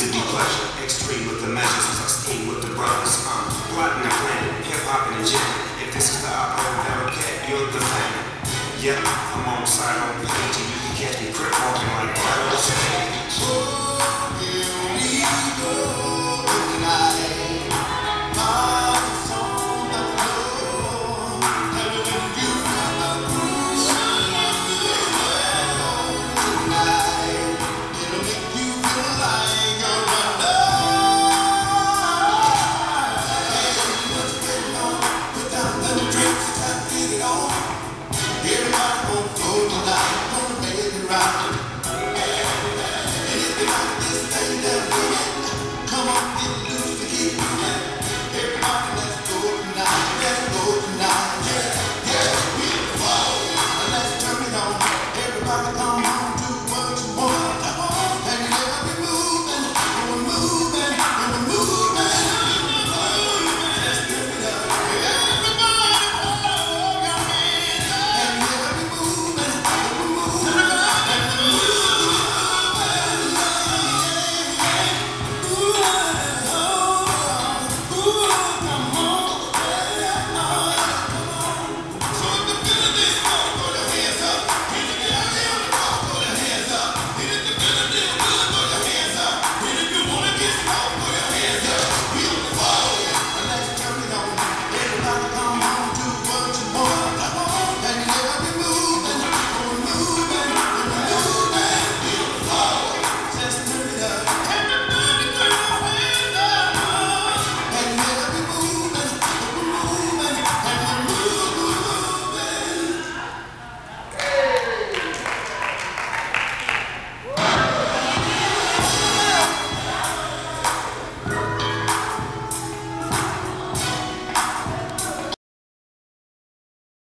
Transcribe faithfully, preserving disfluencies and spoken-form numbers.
To be pleasure, extreme with the measures as I steam with the brothers. I'm plotting and planning, hip hop and jam. If this is the opera barricade, you're the fan. Yep, I'm on Silo on the page, and you can catch me crip walking like Silo.